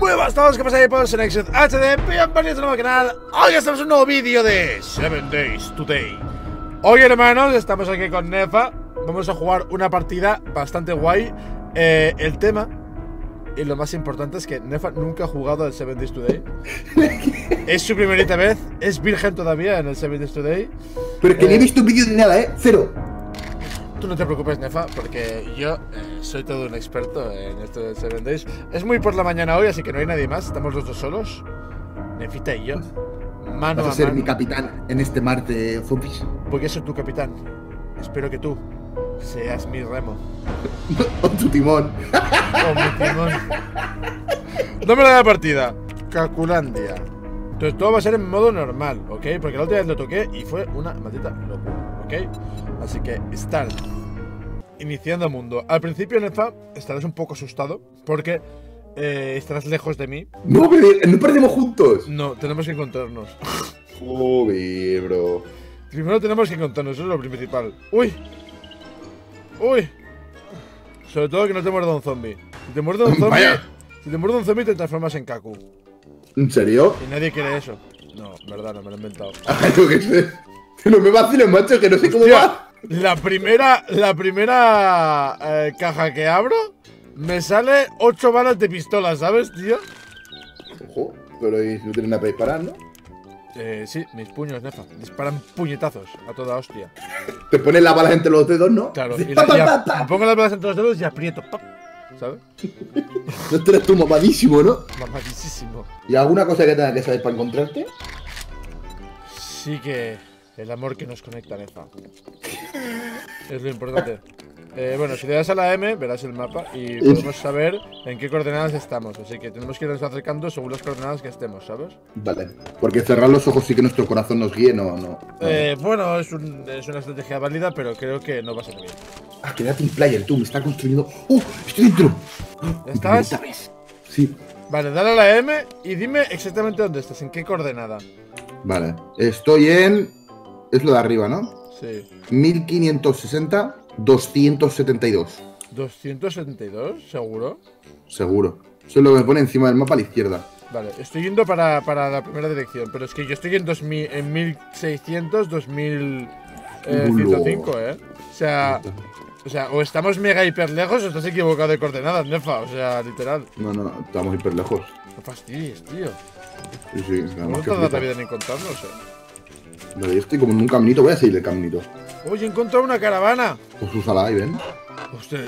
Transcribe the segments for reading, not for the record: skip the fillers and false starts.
Muy buenas a todos, ¿qué pasa? Por Nexxuz HD, bienvenidos a un nuevo canal. Hoy estamos en un nuevo vídeo de 7 Days Today. Hoy, hermanos, estamos aquí con Nefa. Vamos a jugar una partida bastante guay. El tema, y lo más importante, es que Nefa nunca ha jugado al 7 Days Today. Es su primerita vez, es virgen todavía en el 7 Days Today. Pero que no he visto un vídeo de nada, cero. Tú no te preocupes, Nefa, porque yo soy todo un experto en esto del 7 Days. Es muy por la mañana hoy, así que no hay nadie más. Estamos los dos solos, Nefita y yo. Mano Vas a ser mano. Mi capitán en este mar de zombies. Porque soy tu capitán. Espero que tú seas mi remo. Con tu timón. Con mi timón. Número de la partida. Kakulandia. Entonces todo va a ser en modo normal, ¿ok? Porque la última vez lo toqué y fue una maldita locura. Okay. Así que, start. Iniciando mundo. Al principio, Nefa, estarás un poco asustado porque estarás lejos de mí. No, pero no perdemos juntos. No, tenemos que encontrarnos. Joder, bro. Primero tenemos que encontrarnos, eso es lo principal. ¡Uy! ¡Uy! Sobre todo que no te muerda un zombie. Si te muerde un zombie, te transformas en Kaku. ¿En serio? Y nadie quiere eso. No, verdad, no me lo he inventado. Yo qué sé. No me vaciles, macho, que no sé cómo va. La primera caja que abro me sale 8 balas de pistola, ¿sabes, tío? Ojo, pero no tienen nada para disparar, ¿no? Sí, mis puños, Nefa. Disparan puñetazos a toda hostia. Te pones las balas entre los dedos, ¿no? Claro, y me pongo las balas entre los dedos y aprieto. ¡Pap! ¿Sabes? Esto eres tú mamadísimo, ¿no? Mamadísimo. ¿Y alguna cosa que tengas que saber para encontrarte? Sí que... El amor que nos conecta, Nefa. Es lo importante. Bueno, si le das a la M, verás el mapa y podemos saber en qué coordenadas estamos. Así que tenemos que irnos acercando según las coordenadas que estemos, ¿sabes? Vale. Porque cerrar los ojos sí que nuestro corazón nos guíe, ¿no? Bueno, es una estrategia válida, pero creo que no va a ser bien. Ah, quédate en player, tú. Me está construyendo… ¡Uh! ¡Estoy dentro! ¿Estás? Sí. Vale, dale a la M y dime exactamente dónde estás, en qué coordenada. Vale. Estoy en… Es lo de arriba, ¿no? Sí. 1560, 272. ¿272? ¿Seguro? Seguro. Eso es lo que me pone encima del mapa a la izquierda. Vale, estoy yendo para la primera dirección, pero es que yo estoy en, 2000, en 1600, 2105, ¿eh? O sea, o estamos mega hiper lejos o estás equivocado de coordenadas, Nefa. O sea, literal. No, estamos hiper lejos. No fastidies, tío. Sí, nada más. No tarda la vida en encontrarnos, ¿eh? Vale, yo estoy como en un caminito, voy a seguir el caminito. Oye, he encontrado una caravana. Pues úsala ahí, ven. Hostia,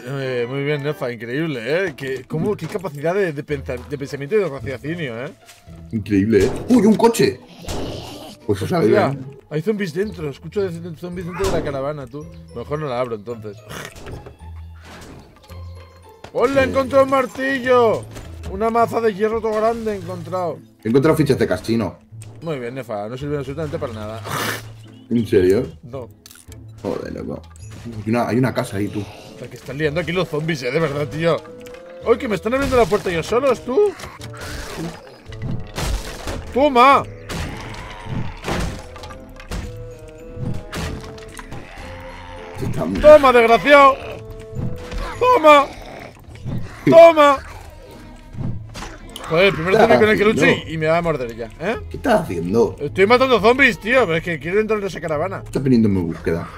muy bien, Nefa, increíble, ¿eh? Qué capacidad de pensamiento y de raciocinio, ¿eh? Increíble, ¿eh? ¡Uy, un coche! Pues úsala ahí, ven. Hay zombies dentro, escucho zombies dentro de la caravana, tú. Mejor no la abro, entonces. ¡Hola, encontré un martillo! Una maza de hierro todo grande he encontrado. He encontrado fichas de casino. Muy bien, Nefa, no sirve absolutamente para nada. ¿En serio? No. Joder, loco. Hay una casa ahí, tú. La que están liando aquí los zombies, de verdad, tío. ¡Ay, que me están abriendo la puerta ellos solos, tú! ¡Toma! ¡Toma, desgraciado! ¡Toma! ¡Toma! Joder, el primer zombie con el que lucho y me va a morder ya, ¿eh? ¿Qué estás haciendo? Estoy matando zombies, tío, pero es que quiero entrar en esa caravana. Estás viniendo en mi búsqueda.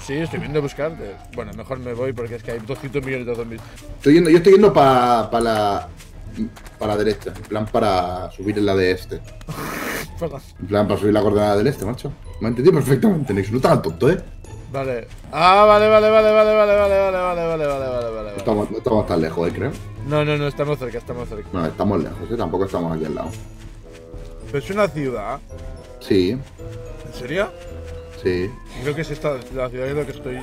Sí, estoy viniendo a buscarte. Bueno, mejor me voy porque es que hay 200 millones de zombies. Yo estoy yendo para la derecha, en plan para subir en la de este. En plan para subir la coordenada del este, macho. Me ha entendido perfectamente, Nexxuz, no estás tonto, ¿eh? Vale. Ah, vale. No estamos tan lejos, creo. No, estamos cerca. No, estamos lejos, tampoco estamos aquí al lado. ¿Pero es una ciudad? Sí. ¿En serio? Sí. Creo que es esta la ciudad en la que estoy.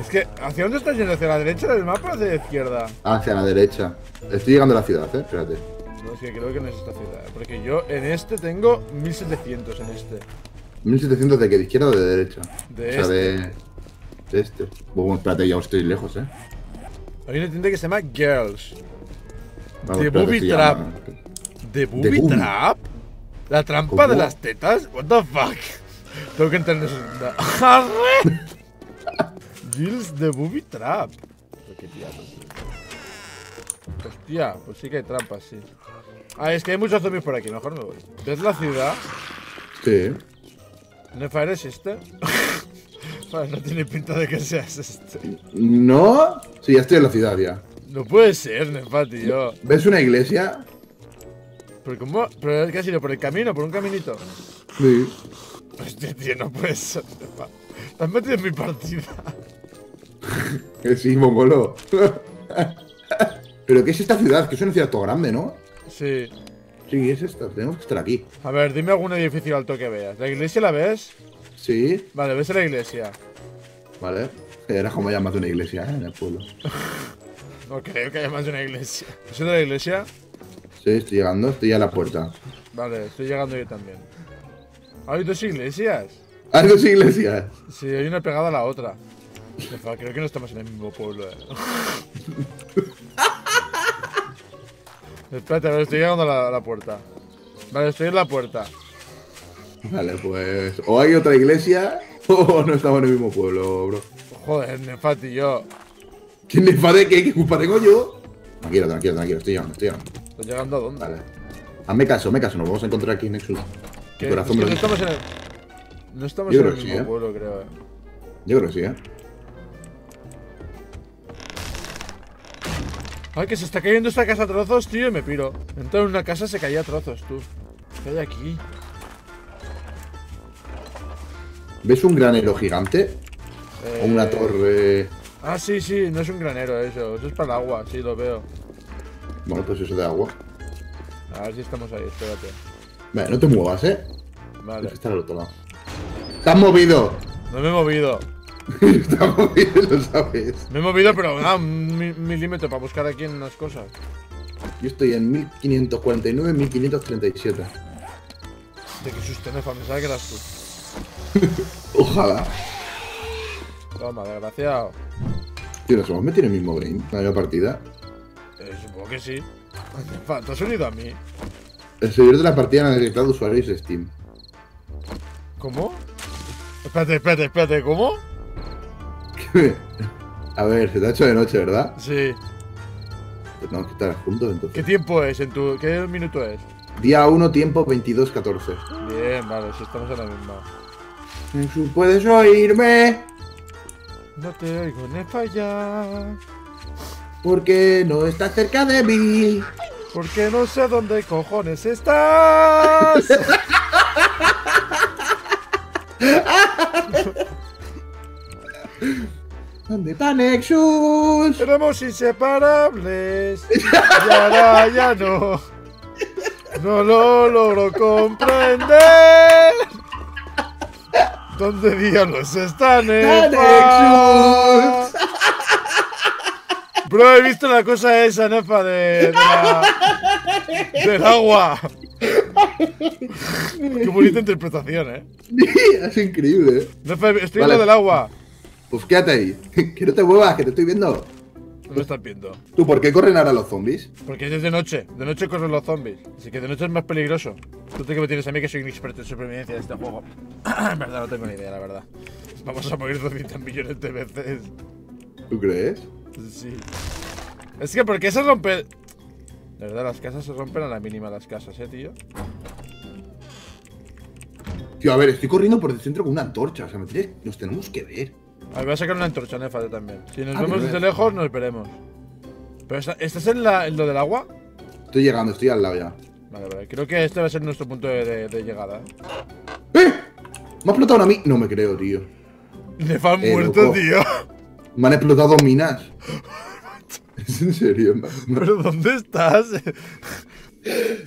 Es que, ¿hacia dónde estás yendo? ¿Hacia la derecha del mapa o hacia la izquierda? Hacia la derecha. Estoy llegando a la ciudad, espérate. No, es que creo que no es esta ciudad, porque yo en este tengo 1700 en este. 1700 de que de izquierda o de derecha. De este. Bueno, espérate, ya estoy lejos, ¿eh? Hay una tienda que se llama Girls. The Booby Trap. ¿The Booby Trap? ¿La trampa de las tetas? What the fuck? Tengo que entrar en esa Girls, The Booby Trap. Qué tío. Hostia, pues sí que hay trampas, sí. Ah, es que hay muchos zombies por aquí, mejor me voy. ¿Ves la ciudad? Sí. ¿Nefa eres este? Vale, no tiene pinta de que seas este. ¿No? Sí, ya estoy en la ciudad ya. No puede ser, Nefa, tío. ¿Ves una iglesia? ¿Pero cómo? ¿Pero qué has ido? ¿Por el camino? ¿Por un caminito? Sí. Hostia, tío, no puede ser, Nefa. Te has metido en mi partida. Sí, mongolo. ¿Pero qué es esta ciudad? Que es una ciudad todo grande, ¿no? Sí. Sí, es esta. Tenemos que estar aquí. A ver, dime algún edificio alto que veas. ¿La iglesia la ves? Sí. Vale, ves la iglesia. Vale. Era como llamas una iglesia, ¿eh? En el pueblo. No creo que haya más de una iglesia. ¿Es de la iglesia? Sí, estoy llegando. Estoy a la puerta. Vale, estoy llegando yo también. ¿Hay dos iglesias? ¿Hay dos iglesias? Sí, hay una pegada a la otra. Nefa, creo que no estamos en el mismo pueblo, eh. Espérate, a ver, estoy llegando a la puerta. Vale, estoy en la puerta. Vale, pues... O hay otra iglesia, o no estamos en el mismo pueblo, bro. Joder, Nefa, tío. ¿Qué Nefa de qué? ¿Qué culpa tengo yo? Tranquilo, tranquilo, tranquilo, estoy llegando, estoy llegando. ¿Estás llegando a dónde? Vale. Hazme caso, nos vamos a encontrar aquí en Nexxuz. ¿Qué? Es que no estamos en el... No estamos en el mismo pueblo, creo, eh. Yo creo que sí, eh. Ay, que se está cayendo esta casa a trozos, tío, y me piro. Entra en una casa se caía a trozos, tú. ¿Qué hay aquí? ¿Ves un granero gigante? O una torre... Ah, sí, sí, no es un granero eso. Eso es para el agua, sí, lo veo. Bueno, pues eso de agua. A ver si estamos ahí, espérate. Vale, no te muevas, eh. Vale. Es que está al otro lado. ¡Te has movido! No me he movido. Está movido, lo sabes. Me he movido, pero a un milímetro para buscar aquí en unas cosas. Yo estoy en 1549, 1537. Hostia, qué susto, Nefa, me sabe que eras tú. Ojalá. Toma, desgraciado. Tío, ¿nos hemos metido en el mismo game? ¿La misma partida? Supongo que sí. Nefa, ¿te has unido a mí? El servidor de la partida ha detectado usuarios de Steam. ¿Cómo? Espérate, espérate, espérate, ¿cómo? A ver, se te ha hecho de noche, ¿verdad? Sí. Tenemos que estar juntos, entonces. ¿Qué tiempo es? ¿Qué minuto es? Día 1, tiempo 22:14. Bien, vale, si estamos en la misma. ¿Puedes oírme? No te oigo, Nefa, ya. ¿Por qué no estás cerca de mí? Porque no sé dónde cojones estás. ¿Dónde está Nexxuz? Éramos inseparables. Y ahora ya no. No lo logro comprender. ¿Dónde diablos está Nexxuz? Bro, he visto la cosa esa, Nefa, del agua. Qué bonita interpretación, eh. Es increíble, eh. Nefa, estoy en lo del agua. Pues quédate ahí, que no te muevas, que te estoy viendo. No me estás viendo. ¿Tú por qué corren ahora los zombies? Porque es de noche corren los zombies. Así que de noche es más peligroso. Tú te que me tienes a mí que soy un experto en supervivencia de este juego. En verdad, no tengo ni idea, la verdad. Vamos a morir 200 millones de veces. ¿Tú crees? Sí. Es que, ¿por qué se rompen? De verdad, las casas se rompen a la mínima, las casas, tío. Tío, a ver, estoy corriendo por el centro con una antorcha. O sea, nos tenemos que ver. A ver, voy a sacar una antorcha, Nefa, también. Si nos vemos desde lejos, nos veremos. ¿Pero estás en lo del agua? Estoy llegando, estoy al lado ya. Vale, vale. Creo que este va a ser nuestro punto de llegada. ¡Eh! ¿Me ha explotado a mí? No me creo, tío. Nefa, han muerto, loco. Tío. Me han explotado minas. ¿Es en serio? ¿Pero dónde estás?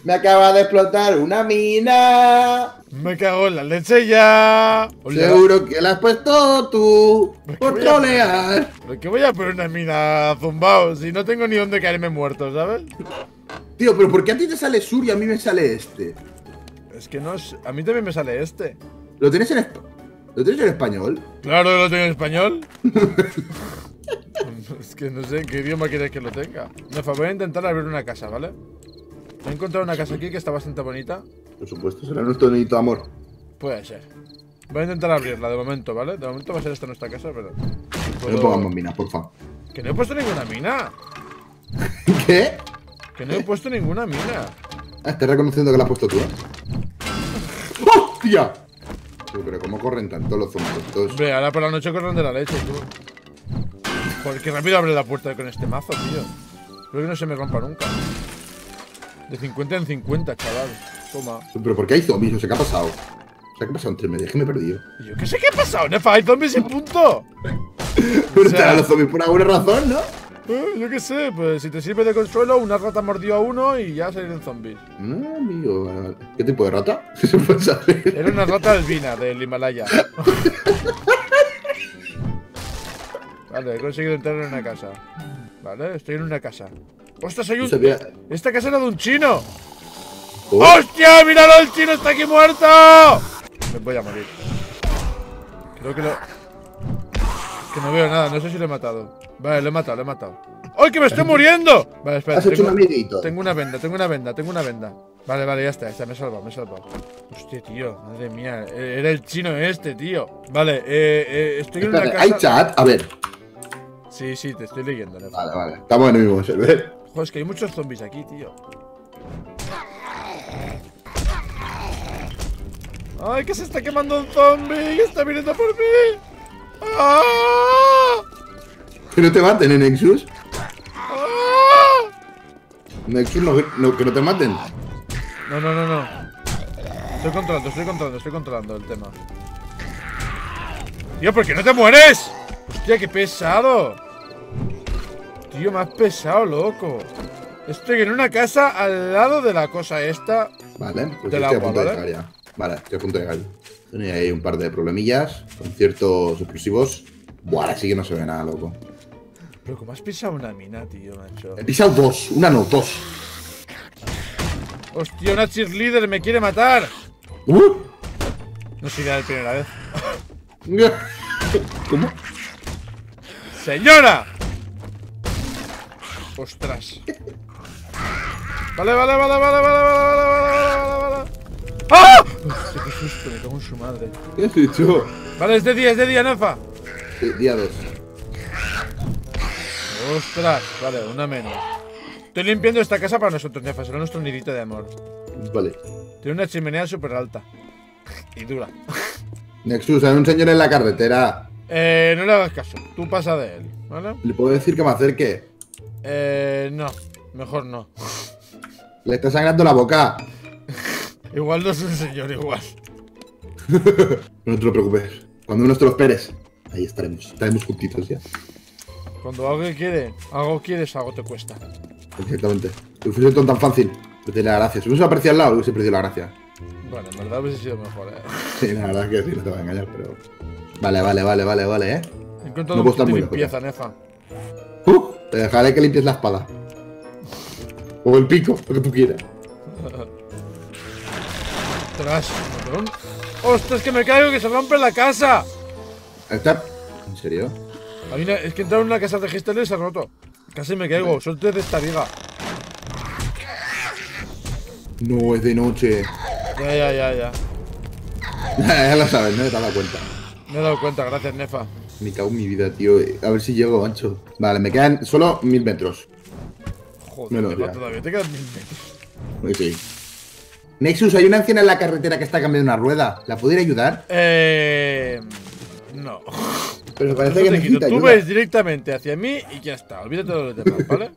Me acaba de explotar una mina. Me cago en la leche ya. Seguro que la has puesto tú. Por trolear. ¿Por qué voy a poner una mina, zumbao? Si no tengo ni dónde caerme muerto, ¿sabes? Tío, pero ¿por qué a ti te sale sur y a mí me sale este? Es que no es... A mí también me sale este. ¿Lo tienes en español? Claro que lo tengo en español. Es que no sé en qué idioma quieres que lo tenga. Nefa, voy a intentar abrir una casa, ¿vale? He encontrado una casa aquí que está bastante bonita. Por supuesto, será nuestro nido amor. Puede ser. Voy a intentar abrirla de momento, ¿vale? De momento va a ser esta nuestra casa, pero... No pongamos minas, por favor. ¡Que no he puesto ninguna mina! ¿Qué? Que no he puesto ninguna mina. Ah, estás reconociendo que la has puesto tú, ¿eh? ¡Hostia! Tú, pero ¿cómo corren tanto los zombies estos? Hombre, ahora por la noche corren de la leche, tú. Porque rápido abre la puerta con este mazo, tío. Creo que no se me rompa nunca. De 50 en 50, chaval. Toma. Pero ¿por qué hay zombies? O sea, ¿qué ha pasado? O sea, ¿qué ha pasado entre medias? Es que me he perdido. Yo qué sé qué ha pasado, Nefa. Hay zombies y punto. Pero estarán los zombies por alguna razón, ¿no? Yo qué sé, pues si te sirve de consuelo, una rata mordió a uno y ya salieron zombies. No, amigo. ¿Qué tipo de rata? ¿Se puede saber? Era una rata albina del Himalaya. Vale, he conseguido entrar en una casa. Vale, estoy en una casa. ¡Ostras, hay un... Esta casa era de un chino! Oh. ¡Hostia! ¡Míralo! ¡El chino está aquí muerto! Me voy a morir. Creo que lo... Que no veo nada, no sé si lo he matado. Vale, lo he matado, lo he matado. ¡Ay, que me estoy muriendo! Vale, espera. Has hecho un amiguito. Tengo una venda, tengo una venda, tengo una venda. Vale, vale, ya está, ya está, me he salvado, me he salvado. Hostia, tío, madre mía. Era el chino este, tío. Vale, estoy en una casa... ¿Hay chat? A ver. Sí, sí, te estoy leyendo, Nefa. Vale, vale. Estamos en el mismo server. Joder, es que hay muchos zombies aquí, tío. ¡Ay, que se está quemando un zombie! ¡Que está viniendo por mí! ¡Ah! ¿Que no te maten, Nexxuz? ¡Ah! Nexxuz, no, que no te maten. No, no, no, no. Estoy controlando el tema. Tío, ¿por qué no te mueres? Hostia, qué pesado. Tío, más pesado, loco. Estoy en una casa al lado de la cosa esta. Vale, pues del agua, ¿vale? Vale, estoy a punto de llegar. Tenía ahí un par de problemillas con ciertos explosivos. Buah, así que no se ve nada, loco. Pero como has pisado una mina, tío, macho. He pisado dos, una no, dos. Hostia, una cheerleader me quiere matar. No soy la de primera vez. ¿Cómo? ¡Señora! Ostras. Vale. ¡Ah! Hostia, qué susto, me cago en su madre. ¿Qué has dicho? Vale, es de día, Nefa. Sí, día 2. Ostras, vale, una menos. Estoy limpiando esta casa para nosotros, Nefa. Será nuestro nidito de amor. Vale. Tiene una chimenea súper alta. Y dura. Nexxuz, hay un señor en la carretera. No le hagas caso. Tú pasa de él, ¿vale? ¿Le puedo decir que me acerque? No. Mejor no. Le está sangrando la boca. Igual no es un señor, igual. No te lo preocupes. Cuando menos te lo esperes, ahí estaremos. Estaremos juntitos ya. Cuando algo quieres, algo te cuesta. Exactamente. Si fuese tan fácil, pues te la gracia. Si hubiese aparecido al lado, hubiese perdido la gracia. Bueno, en verdad hubiese sido mejor, ¿eh? Sí, la verdad es que sí, no te voy a engañar, pero... Vale, ¿eh? He encontrado un kit de limpieza, Nefa. Te dejaré que limpies la espada. O el pico, lo que tú quieras. Ostras, cabrón. Ostras, que me caigo, que se rompe la casa. ¿Está? ¿En serio? Es que entrar en una casa de Gistel y se ha roto. Casi me caigo, suerte de esta viga. No, es de noche. Ya. Ya lo sabes, no te has dado cuenta. Me he dado cuenta, gracias, Nefa. Me cago en mi vida, tío. A ver si llego, mancho. Vale, me quedan solo 1000 metros. Joder, menos, Nefa, todavía te quedan 1000 metros. Sí. Nexxuz, hay una anciana en la carretera que está cambiando una rueda. ¿La pudiera ayudar? No. Pero parece que necesita ayuda. Tú ves directamente hacia mí y ya está. Olvídate de los demás, ¿vale?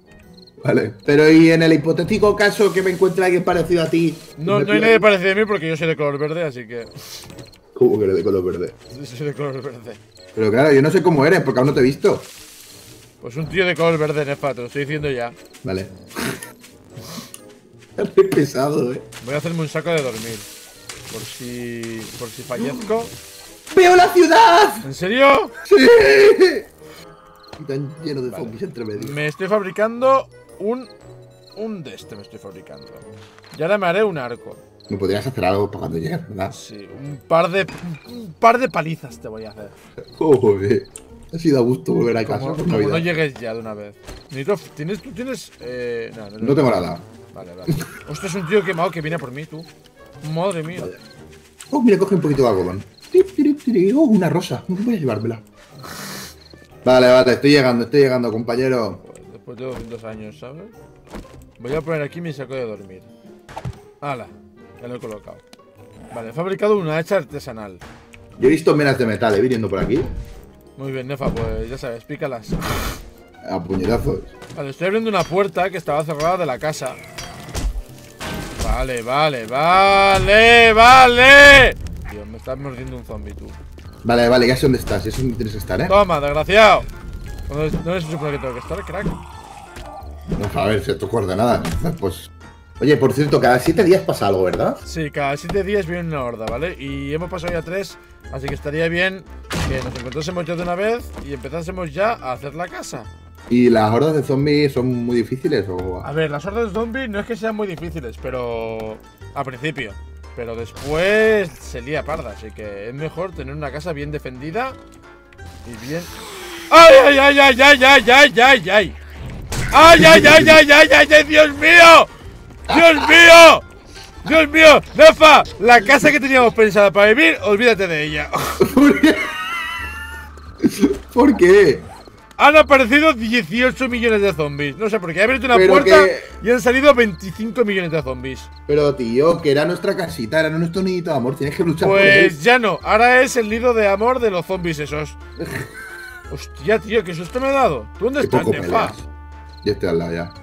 Vale. Pero ¿y en el hipotético caso que me encuentre alguien parecido a ti? No, no hay nadie parecido a mí porque yo soy de color verde, así que... ¿Cómo que eres de color verde? Yo soy de color verde. Pero claro, yo no sé cómo eres porque aún no te he visto. Pues un tío de color verde, Nefa, te lo estoy diciendo ya. Vale. Qué pesado, eh. Voy a hacerme un saco de dormir. Por si fallezco. ¡Veo la ciudad! ¿En serio? ¡Sí! Y tan lleno de zombies entre medio. Me estoy fabricando un de este me estoy fabricando. Y ahora me haré un arco. Me podrías hacer algo para cuando llegues, ¿verdad? Sí, un par de palizas te voy a hacer. Joder. Ha sido a gusto volver a casa. Como no llegues ya de una vez. Nitro, ¿tú tienes? No tengo nada. Vale. Ostras, es un tío quemado que viene por mí, tú. Madre mía. Vale. Oh, mira, coge un poquito de algodón. Oh, una rosa. Voy a llevármela. Vale, estoy llegando, compañero. Pues tengo 2 años, ¿sabes? Voy a poner aquí mi saco de dormir. ¡Hala! Ya lo he colocado. Vale, he fabricado una hacha artesanal. Yo he visto menas de metal, viniendo por aquí. Muy bien, Nefa, pues ya sabes, pícalas. A puñetazos. Vale, estoy abriendo una puerta que estaba cerrada de la casa. Vale, vale, vale, vale. Dios, me estás mordiendo un zombie, tú. Vale, vale, ya sé dónde estás, ya sé dónde tienes que estar, Toma, desgraciado. ¿Dónde se supone que tengo que estar, crack? No, a ver, si tú coordenadas, pues... Oye, por cierto, cada 7 días pasa algo, ¿verdad? Sí, cada 7 días viene una horda, ¿vale? Y hemos pasado ya 3, así que estaría bien que nos encontrásemos ya de una vez y empezásemos ya a hacer la casa. ¿Y las hordas de zombies son muy difíciles o...? A ver, las hordas de zombies no es que sean muy difíciles, pero... a principio. Pero después se lía parda, así que es mejor tener una casa bien defendida y bien... ¡Ay, ay, ay, ay, ay, ay, ay, ay! ¡Ay, ay, ay, ay, ay, ay, ay! ¡Dios mío! ¡Dios mío! ¡Dios mío! ¡Nefa! La casa que teníamos pensada para vivir, olvídate de ella. ¿Por qué? Han aparecido 18 millones de zombies. No sé por qué. He abierto una puerta y han salido 25 millones de zombies. Pero tío, que era nuestra casita, era nuestro nidito de amor. Tienes que luchar por él. Pues ya no. Ahora es el nido de amor de los zombies esos. Hostia, tío, ¿qué susto me ha dado? ¿Tú dónde estás, Nefa? Yo estoy al lado ya.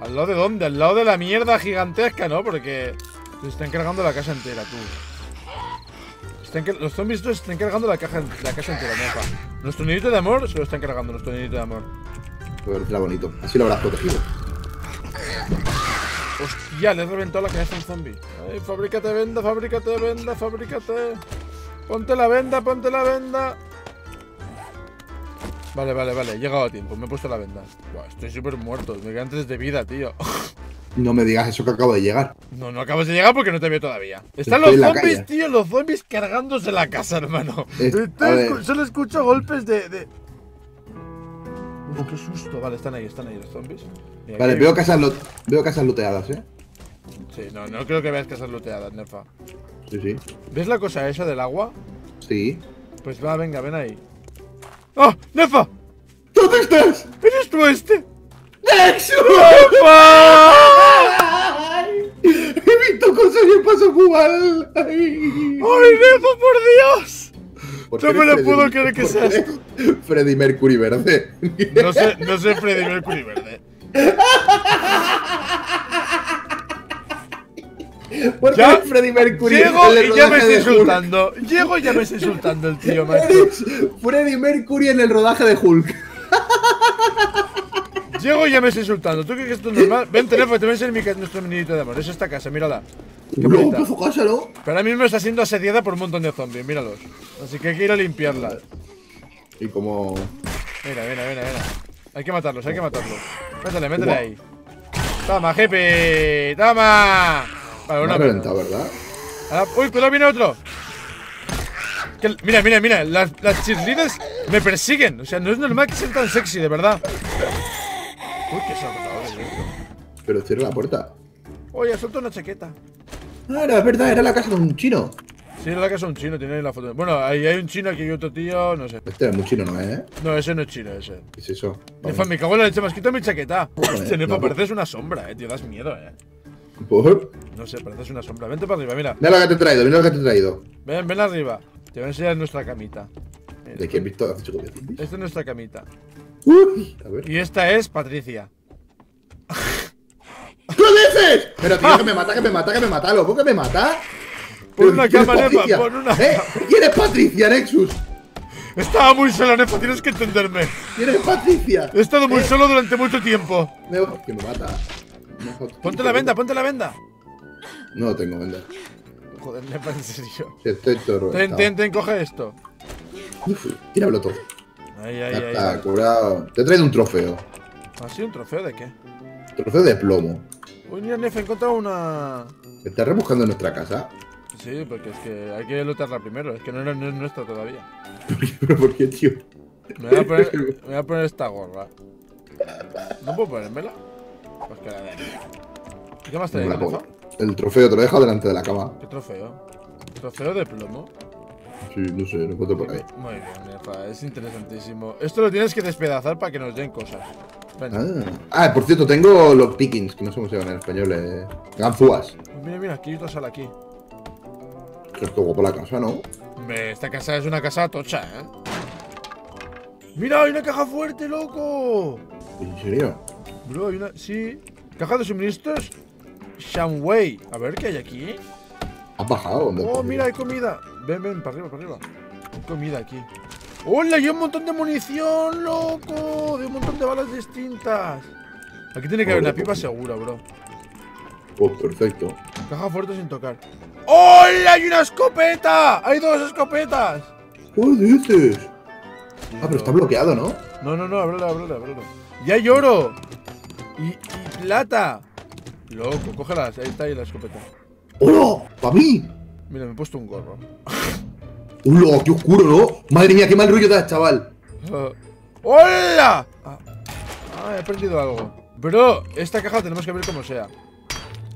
¿Al lado de dónde? Al lado de la mierda gigantesca, ¿no? Porque se están cargando la casa entera, tú. Los zombies se están cargando la casa entera, Nefa. Nuestro nidito de amor se lo están cargando, nuestro nidito de amor. Pero será bonito. Así lo habrás protegido. Hostia, le he reventado la cabeza a un zombie. Ay, fabrícate venda, fabrícate venda, fabrícate. Ponte la venda, ponte la venda. Vale, vale, vale, he llegado a tiempo, me he puesto la venda. Buah, estoy súper muerto, me quedan 3 de vida, tío. No me digas eso que acabo de llegar. No, no acabas de llegar porque no te veo todavía. Están los zombies, tío, los zombies cargándose la casa, hermano. Solo escucho golpes de... Uf, qué susto. Vale, están ahí los zombies. Mira, vale, veo casas looteadas, Sí, no, no creo que veas casas looteadas, Nefa. Sí, sí. ¿Ves la cosa esa del agua? Sí. Pues va, venga, ven ahí. ¡Ah! ¡Oh, Nefa! ¿Dónde estás? ¿Eres tú este? ¡Nexxuz! ¡Nefa! ¡He visto cosas y el paso cubal! ¡Ay, Nefa, por Dios! ¿Por no me lo puedo creer que seas tú. Freddy Mercury verde. No sé Freddy Mercury verde. ¿Por qué es Freddy Mercury? Llego y ya me está insultando. Llego y ya me está insultando el tío, macho. Freddy Mercury en el rodaje de Hulk. Llego y ya me está insultando. ¿Tú crees que esto es normal? Ven, teléfono, te voy a enseñar nuestro minidito de amor. Es esta casa, mírala. No, qué focasa, ¿no? Pero ahora mismo está siendo asediada por un montón de zombies, míralos. Así que hay que ir a limpiarla. Y como... Mira, mira, mira, mira. Hay que matarlos, hay que matarlos. Métele, métele ahí. Toma, hippie. Toma. Vale, me ha reventado, ¿verdad? Ah, uy, cuidado, viene otro. Que, mira, mira, mira, las cheerleaders me persiguen. O sea, no es normal que sean tan sexy, de verdad. Uy, qué saltador, pero cierra la puerta. Oye, suelto una chaqueta. Ah, no, es verdad, era la casa de un chino. Sí, era la casa de un chino, tiene ahí la foto. Bueno, ahí hay un chino, aquí hay otro tío, no sé. Este es muy chino, ¿no es? No, ese no es chino, ese. ¿Qué es eso? Nefa, me cago en la leche, me has quitado mi chaqueta. Hostia, Nefa, pareces una sombra, tío, das miedo, ¿Por? No sé, pareces una sombra. Vente para arriba, mira. Mira lo que te he traído, mira lo que te he traído. Ven, ven arriba. Te voy a enseñar nuestra camita. ¿De qué he visto? Esta es nuestra camita. Uy, a ver. Y esta es Patricia. ¿Qué dices? Pero tío, que me mata, que me mata, que me mata, loco, que me mata. Pon una cama, Nefa, pon una. ¿Quién es Patricia, Nexxuz? Estaba muy solo, Nefa, tienes que entenderme. ¿Quién es Patricia? He estado muy solo durante mucho tiempo. Que me mata. Ponte la venda, ponte la venda. No tengo venda. Joder, Nefa, en serio. Estoy todo reventado. Ten, coge esto. Uf, tíralo todo. Ahí, ahí, ahí. Está curado. Te he traído un trofeo. ¿Ha sido un trofeo de qué? Trofeo de plomo. Uy, mira, Nefa, he encontrado una... ¿Estás rebuscando en nuestra casa? Sí, porque es que hay que lootarla primero. Es que no es nuestra todavía. ¿Pero por qué, tío? Me voy a poner esta gorra. ¿No puedo ponérmela? Pues que la de... ¿Qué más traes, Nefa? El trofeo te lo dejo delante de la cama. ¿Qué trofeo? ¿Trofeo de plomo? Sí, no sé, lo encuentro por ahí. Muy bien, Nefa, es interesantísimo. Esto lo tienes que despedazar para que nos den cosas. España. Ah, por cierto, tengo los pickings, que no sé cómo se llaman en español. Ganzúas. Mira, mira, aquí hay otra sala aquí. Esto guapo la casa, ¿no? Hombre, esta casa es una casa tocha, ¿eh? ¡Mira, hay una caja fuerte, loco! ¿En serio? Bro, hay una… sí. Caja de suministros Shanwei. A ver, ¿qué hay aquí? ¿Has bajado? Oh, mira, hay comida. Ven, ven, para arriba, para arriba. Hay comida aquí. ¡Hola! Hay un montón de munición, loco. De un montón de balas distintas. Aquí tiene que haber una pipa segura, bro. Pues perfecto. Caja fuerte sin tocar. ¡Hola! ¡Hay una escopeta! ¡Hay dos escopetas! ¿Qué dices? Sí, ah, pero está bloqueado, ¿no? No, no, no, ábrelo, ábrelo, ábrelo. ¡Y hay oro! Y plata. Loco, cógelas. Ahí está, ahí la escopeta. ¡Oro! ¡Para mí! Mira, me he puesto un gorro. ¡Hola! ¡Qué oscuro, ¿no? Madre mía, qué mal rollo das, chaval. ¡Hola! Ah, he perdido algo. Bro, esta caja tenemos que abrir como sea.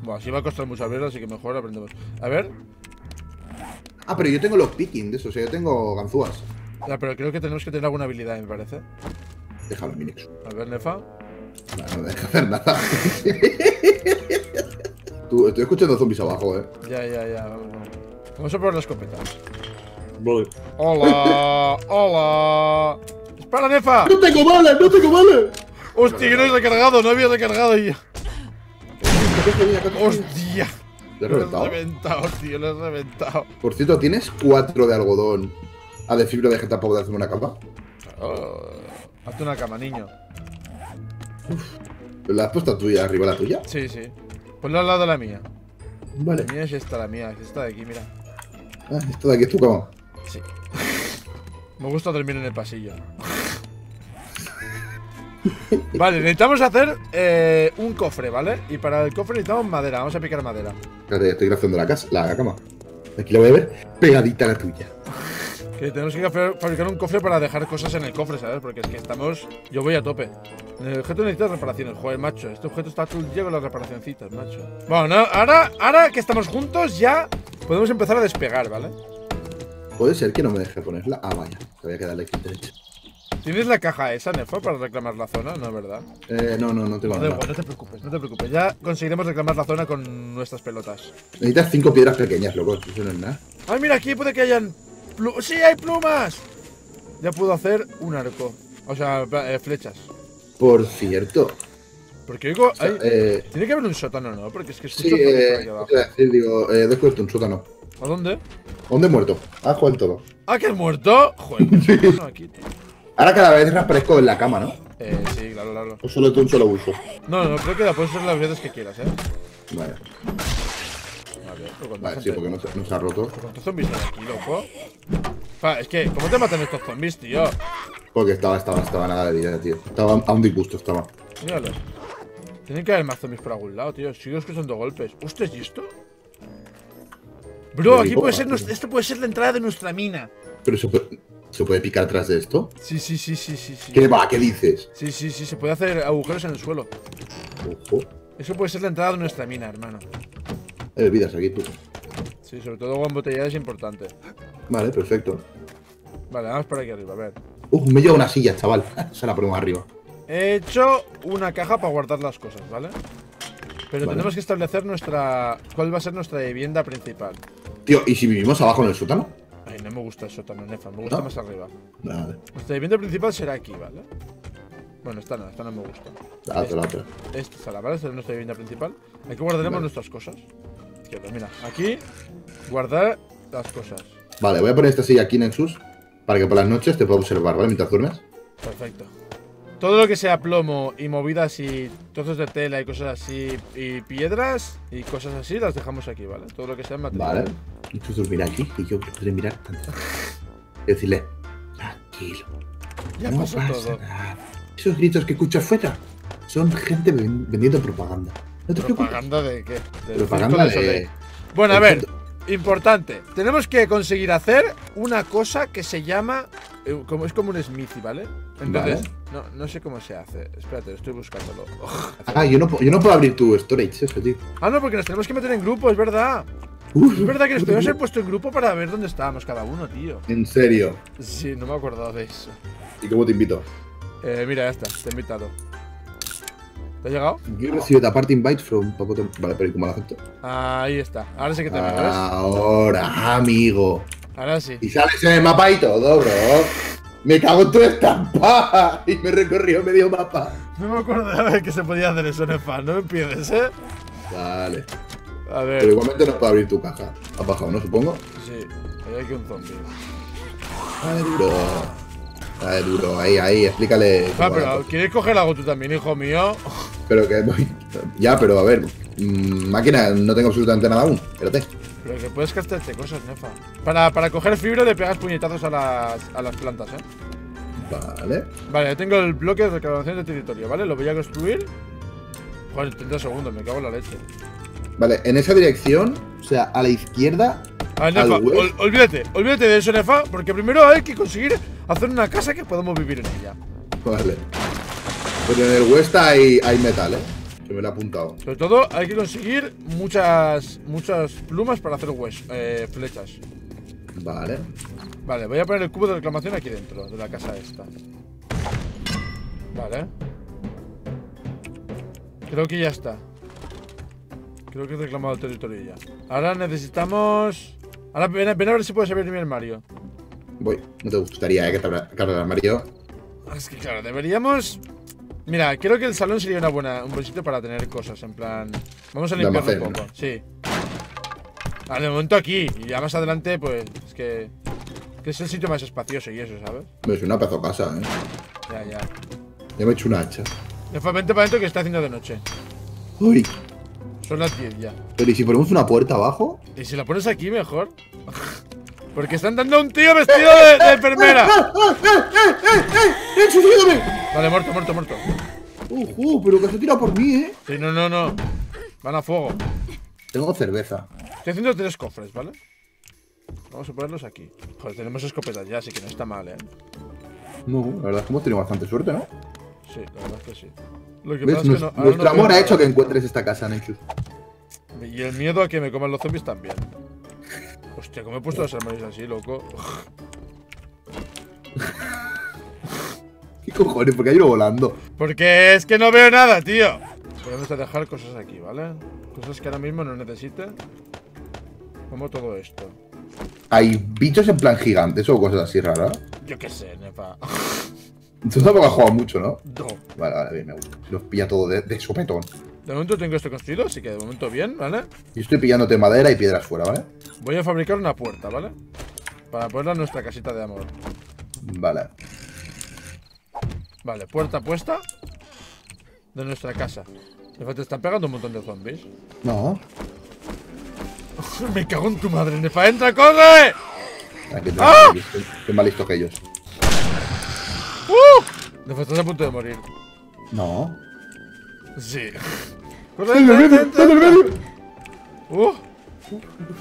Bueno, sí va a costar mucho abrirla, así que mejor aprendemos. A ver. Ah, pero yo tengo los picking de eso, o sea, yo tengo ganzúas. Ah, pero creo que tenemos que tener alguna habilidad, me parece. Déjalo, Minix. A ver, Nefa. No, no deja hacer nada. Tú, estoy escuchando zombies abajo, Ya. Vamos a probar las escopetas. Vale. ¡Hola! ¡Hola! ¡Espera, Nefa! ¡No tengo balas! ¡No tengo balas! ¡Hostia, que no he recargado! ¡No había recargado ya! ¡Hostia! ¿Lo he reventado? Tío, lo he reventado. Por cierto, ¿tienes 4 de algodón? A de fibra de gente para poder hacerme una capa. Hazte una cama, niño. Uf. ¿La has puesto tuya arriba, la tuya? Sí, sí. Ponla al lado de la mía. Vale. La mía es esta, la mía. Es esta de aquí, mira. Ah, esta de aquí es tu cama. Sí. Me gusta dormir en el pasillo. Vale, necesitamos hacer un cofre, ¿vale? Y para el cofre necesitamos madera, vamos a picar madera. Espérate, estoy grabando la casa, la cama. Aquí la voy a ver pegadita a la tuya. Que tenemos que fabricar un cofre para dejar cosas en el cofre, ¿sabes? Porque es que estamos… yo voy a tope. El objeto necesita reparaciones, joder, macho. Este objeto está todo el día con las reparacioncitas, macho. Bueno, no, ahora que estamos juntos ya podemos empezar a despegar, ¿vale? Puede ser que no me deje ponerla. Ah, vaya, te voy a quedar aquí derecho. ¿Tienes la caja esa, Nefa, para reclamar la zona? No, ¿verdad? No tengo nada. No te preocupes, no te preocupes. Ya conseguiremos reclamar la zona con nuestras pelotas. Necesitas 5 piedras pequeñas, loco. Eso no es nada. ¡Ay, mira! Aquí puede que hayan… ¡Sí, hay plumas! Ya puedo hacer un arco. O sea, flechas. Por cierto… porque digo… o sea, hay… tiene que haber un sótano, ¿no? Porque es que… escucho descubierto un sótano. ¿A dónde? ¿Dónde he muerto? Ah, Juan todo. ¿Ah, que has muerto? Joder, sí. No, aquí… ahora cada vez aparezco en la cama, ¿no? Sí, claro. O solo un solo uso. No, creo que la puedes usar las veces que quieras, ¿eh? Vale. Vale, sí, porque no se ha roto. ¿Cuántos zombies hay aquí, loco? Pa, es que, ¿cómo te matan estos zombies, tío? Porque estaba nada de vida, tío. Estaba a un disgusto, estaba. Míralo. Tienen que haber más zombies por algún lado, tío. Sigo escuchando golpes. ¿Usted es esto? Bro, aquí puede ser… esto puede ser la entrada de nuestra mina. Pero eso… ¿se puede picar atrás de esto? Sí. ¿Qué va? ¿Qué dices? Sí, se puede hacer agujeros en el suelo. Ojo. Eso puede ser la entrada de nuestra mina, hermano. Hay bebidas aquí, tú. Sí, sobre todo agua embotellada es importante. Vale, perfecto. Vale, vamos por aquí arriba, a ver. Me lleva una silla, chaval. Se la ponemos arriba. He hecho una caja para guardar las cosas, ¿vale? Pero tenemos que establecer nuestra… cuál va a ser nuestra vivienda principal. Tío, ¿y si vivimos abajo en el sótano? Ay, no me gusta eso tan, Nefa, me gusta más arriba. Vale. Nuestra vivienda principal será aquí, ¿vale? Bueno, esta no me gusta. La otra. Esta sala, ¿vale? Esta es nuestra vivienda principal. Aquí guardaremos nuestras cosas. Mira, aquí, guardar las cosas. Vale, voy a poner esta silla aquí, Nexxuz, para que por las noches te pueda observar, ¿vale? Mientras duermes. Perfecto. Todo lo que sea plomo y movidas y trozos de tela y cosas así, y piedras y cosas así, las dejamos aquí, ¿vale? Todo lo que sea material. Vale. Y tú dormirás aquí y yo podré mirar tanto. Y decirle, tranquilo. Ya pasó todo. Nada. Esos gritos que escuchas fuera son gente vendiendo propaganda. ¿No te preocupes? ¿Propaganda de qué? ¿De propaganda de…? Bueno, a ver, importante. Tenemos que conseguir hacer una cosa que se llama… es como un smithy, ¿vale? Entonces… vale. No sé cómo se hace. Espérate, estoy buscándolo. Ah, yo no puedo abrir tu storage, eso, tío. Ah, no, porque nos tenemos que meter en grupo, es verdad. Es verdad que nos tenemos que haber puesto en grupo para ver dónde estábamos cada uno, tío. ¿En serio? Sí, no me he acordado de eso. ¿Y cómo te invito? Mira, ya está, te he invitado. ¿Te ha llegado? Yo he recibido a party invite from Papoto. Vale, pero ¿y cómo lo acepto? Ahí está. Ahora sí que te veo. Ahora, amigo. Ahora sí. Y sales en el mapa y todo, bro. Me cago en tu estampa. Y me recorrió medio mapa. No me acordaba de que se podía hacer eso, Nefa. No me empieces, ¿eh? Vale. A ver. Pero igualmente no puedo abrir tu caja. Has bajado, ¿no? Supongo. Sí. Ahí hay que un zombie. Vale, bro. Ah, duro, ahí, explícale. Ah, pero ¿quieres coger algo tú también, hijo mío? Pero que voy. Ya, pero a ver, máquina, no tengo absolutamente nada aún. Espérate. Pero que puedes gastarte cosas, Nefa. Para coger fibra le pegas puñetazos a las plantas, ¿eh? Vale. Vale, yo tengo el bloque de reclamación de territorio, ¿vale? Lo voy a construir. Joder, 30 segundos, me cago en la leche. Vale, en esa dirección, o sea, a la izquierda. A ver, Nefa, olvídate de eso, Nefa, porque primero hay que conseguir hacer una casa que podamos vivir en ella. Vale. Pero en el West hay metal, ¿eh? Que me lo he apuntado. Sobre todo hay que conseguir muchas plumas para hacer West, flechas. Vale. Vale, voy a poner el cubo de reclamación aquí dentro, de la casa esta. Vale. Creo que ya está. Creo que he reclamado el territorio ya. Ahora necesitamos... Ahora ven a ver si puedes abrir mi armario. Voy, no te gustaría que te abra el armario. Es que claro, deberíamos... Mira, creo que el salón sería un buen sitio para tener cosas, en plan... Vamos a limpiarlo un poco, sí. Ahora, de momento aquí, y ya más adelante, pues... Es que es el sitio más espacioso y eso, ¿sabes? Es una pedazo casa, ¿eh? Ya. Ya me he hecho una hacha. Vente para adentro que está haciendo de noche. Uy. Son las 10 ya. Pero ¿y si ponemos una puerta abajo? ¿Y si la pones aquí mejor? Porque están dando a un tío vestido de enfermera. Vale, muerto. Pero que se tira por mí, ¿eh? Sí, no. Van a fuego. Tengo cerveza. Estoy haciendo 3 cofres, ¿vale? Vamos a ponerlos aquí. Joder, tenemos escopetas ya, así que no está mal, ¿eh? No, la verdad es que hemos tenido bastante suerte, ¿no? Sí, la verdad es que sí. Lo que pasa es que nuestro amor ha hecho que encuentres esta casa, Nexxuz. Y el miedo a que me coman los zombies también. Hostia, ¿cómo he puesto las armarios así, loco? ¿Qué cojones? ¿Por qué hay uno volando? Porque es que no veo nada, tío. Podemos dejar cosas aquí, ¿vale? Cosas que ahora mismo no necesite. Como todo esto. ¿Hay bichos en plan gigantes o cosas así raras? Yo qué sé, Nefa. Tú tampoco has jugado mucho, ¿no? No. Vale, bien, me gusta. Los pilla todo de sopetón. De momento tengo esto construido, así que de momento bien, ¿vale? Yo estoy pillándote madera y piedras fuera, ¿vale? Voy a fabricar una puerta, ¿vale? Para ponerla en nuestra casita de amor. Vale. Vale, puerta puesta de nuestra casa. Nefa, te están pegando un montón de zombies. No. Me cago en tu madre, Nefa. ¡Entra, corre! ¡Ah! Estoy más listo que ellos. Nefa, estás a punto de morir. No. Sí.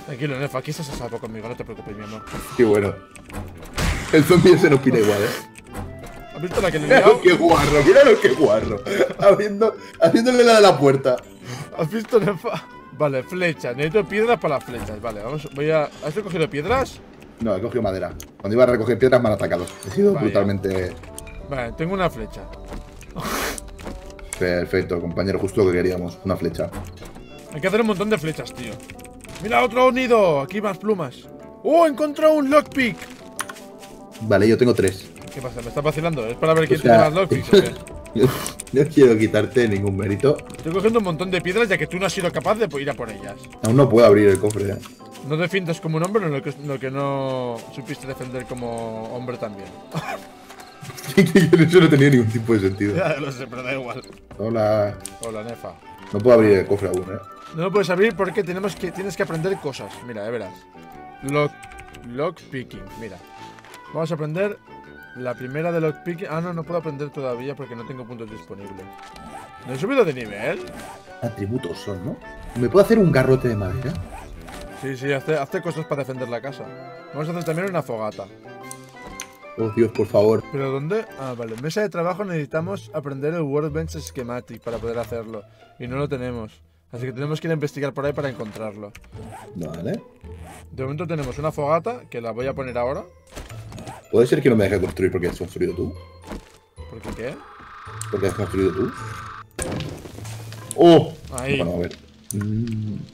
Tranquilo, Nefa, aquí estás a salvo conmigo, no te preocupes, mi amor. Qué bueno. El zombie se nos pira igual, ¿eh? ¿Has visto la que le he liado? ¡Qué guarro! ¡Mira lo que guarro! Haciéndole la de la puerta. ¿Has visto, Nefa? Vale, flechas. Necesito piedras para las flechas. Vale, vamos, voy a... ¿Has recogido piedras? No, he cogido madera. Cuando iba a recoger piedras me han atacado. He sido brutalmente... Vale, tengo una flecha. Perfecto, compañero, justo lo que queríamos. Una flecha. Hay que hacer un montón de flechas, tío. ¡Mira, otro nido! Aquí más plumas. ¡Oh, encontré un lockpick! Vale, yo tengo 3. ¿Qué pasa? ¿Me estás vacilando? ¿Es para ver quién tiene más lockpicks o qué? No quiero quitarte ningún mérito. Estoy cogiendo un montón de piedras ya que tú no has sido capaz de ir a por ellas. Aún no puedo abrir el cofre, ¿eh? No te defiendas como un hombre en lo que no supiste defender como hombre también. Eso no tenía ningún tipo de sentido. Ya lo sé, pero da igual. Hola. Hola, Nefa. No puedo abrir el cofre aún, ¿eh? No lo puedes abrir porque tienes que aprender cosas. Mira, ya verás. Lockpicking, mira. Vamos a aprender la primera de lockpicking. Ah, no puedo aprender todavía porque no tengo puntos disponibles. ¿No he subido de nivel? Atributos son, ¿no? ¿Me puedo hacer un garrote de madera? Sí, hazte cosas para defender la casa. Vamos a hacer también una fogata. Oh, Dios, por favor. ¿Pero dónde? Ah, vale. Mesa de trabajo necesitamos aprender el Workbench Schematic para poder hacerlo. Y no lo tenemos. Así que tenemos que ir a investigar por ahí para encontrarlo. Vale. De momento tenemos una fogata, que la voy a poner ahora. ¿Puede ser que no me deje construir porque has construido tú? ¿Por qué? Porque has construido tú. ¡Oh! Ahí. Bueno, a ver.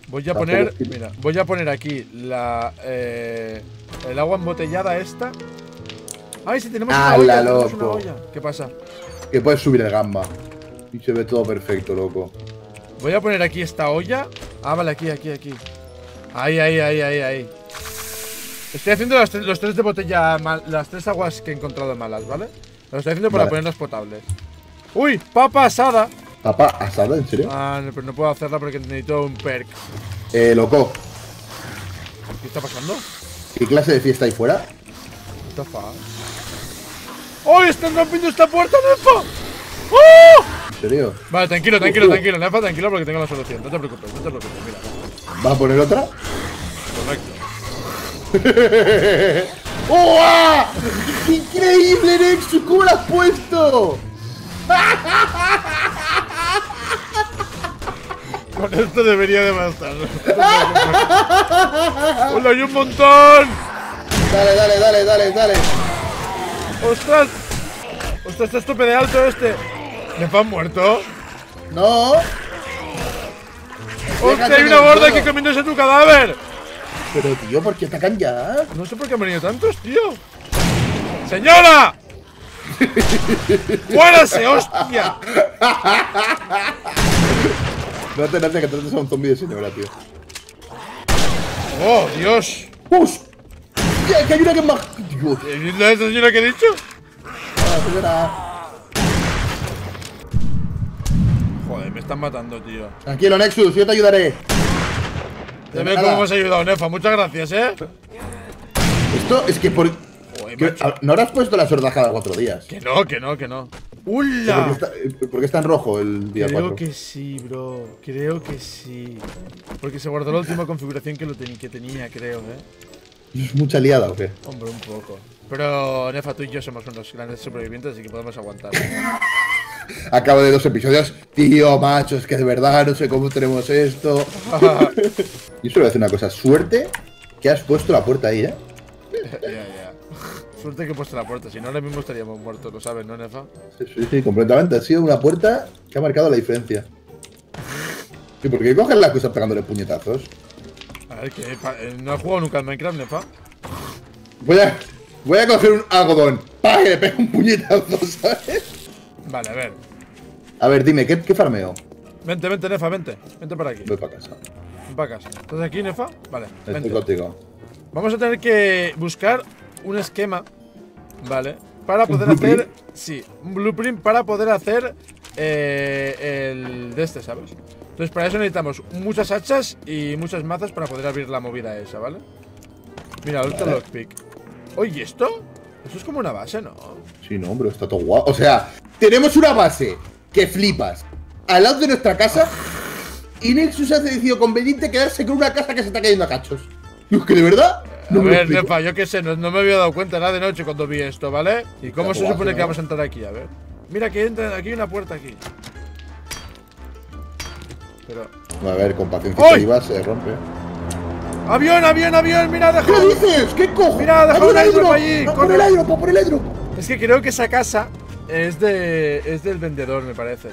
Voy a poner, mira, voy a poner aquí la el agua embotellada esta. Ay, si tenemos una olla, tenemos una olla. ¿Qué pasa? Que puedes subir el gamba y se ve todo perfecto, loco. Voy a poner aquí esta olla. Ah, vale, aquí, aquí, aquí. Ahí, ahí, ahí, ahí, ahí. Estoy haciendo los tres de botella, las tres aguas que he encontrado malas, ¿vale? Las estoy haciendo para ponerlas potables. ¡Uy! ¡Papa asada! ¿Papa asada? ¿En serio? Ah, no, pero no puedo hacerla porque necesito un perk. Loco. ¿Qué está pasando? ¿Qué clase de fiesta hay fuera? What the fuck? ¡Oh! ¡Están rompiendo esta puerta, Nefa! ¡Oh! ¿En serio? Vale, tranquilo, tranquilo, tranquilo, Nefa, tranquilo, porque tengo la solución. No te preocupes, no te preocupes, mira. ¿Vas a poner otra? Correcto. ¡Oh! ¡Ah! ¡Increíble, Nexxuz! ¿Cómo la has puesto? Con esto debería de bastar. ¡Hola, hay un montón! Dale, dale, dale, dale, dale. ¡Ostras! ¡Ostras, está tope de alto este! ¿Nefa muerto? No. ¡Ostras, hay una gorda que comiéndose tu cadáver! Pero, tío, ¿por qué atacan ya? No sé por qué han venido tantos, tío. ¡Señora! ¡Fuérase, hostia! No te que trates a un zombie de señora, tío. ¡Oh, Dios! ¡Ush! ¡Que hay una que es más! ¡Dios! ¿La señora que he dicho? ¡Ah, señora! Joder, me están matando, tío. Tranquilo, Nexxuz, yo te ayudaré. Te veo cómo has ayudado, Nefa. Muchas gracias, ¿eh? Esto es que por... ¿No habrás puesto la sorda cada 4 días? Que no, que no, que no. ¡Hula! ¿Por qué está en rojo el día 4? Creo que sí, bro. Creo que sí. Porque se guardó la última configuración que tenía, creo, ¿eh? ¿Es mucha liada o qué? Hombre, un poco. Pero, Nefa, tú y yo somos unos grandes sobrevivientes, así que podemos aguantar. Acabo de 2 episodios. Tío, macho, es que de verdad no sé cómo tenemos esto. Yo solo voy a hacer una cosa. Suerte que has puesto la puerta ahí, ¿eh? Ya, ya. Suerte que he puesto la puerta, si no ahora mismo estaríamos muertos, lo sabes, ¿no, Nefa? Sí, sí, sí, completamente. Ha sido una puerta que ha marcado la diferencia. Sí, ¿por qué coges las cosas pegándole puñetazos? A ver, que no he jugado nunca al Minecraft, Nefa. Voy a coger un algodón. ¡Pah! Que le pego un puñetazo, ¿sabes? Vale, a ver. A ver, dime, ¿qué farmeo? Vente, vente, Nefa, vente. Vente para aquí. Voy para casa. Voy para casa. ¿Estás aquí, Nefa? Vale, vente. Estoy contigo. Vamos a tener que buscar un esquema, ¿vale? Para poder hacer... Sí, un blueprint para poder hacer el de este, ¿sabes? Entonces para eso necesitamos muchas hachas y muchas mazas para poder abrir la movida esa, ¿vale? Mira, ahorita lockpick. Oye, ¿esto? Eso es como una base, ¿no? Sí, no, hombre, está todo guapo. O sea, tenemos una base que flipas al lado de nuestra casa y Nexxuz ha decidido conveniente quedarse con una casa que se está cayendo a cachos. ¿Es que de verdad? No, a ver, Nefa, yo qué sé, no me había dado cuenta nada de noche cuando vi esto, ¿vale? ¿Y cómo se supone que vamos a entrar aquí? A ver. Mira que entra aquí una puerta aquí. Pero... A ver, con paciencia que iba, se rompe. ¡Avión, avión, avión! ¡Mira, deja! ¿Qué dices? ¿Qué cojo? ¡Mira, deja un airdrop allí! ¡Por el airdrop, por el airdrop! Es que creo que esa casa es del vendedor, me parece.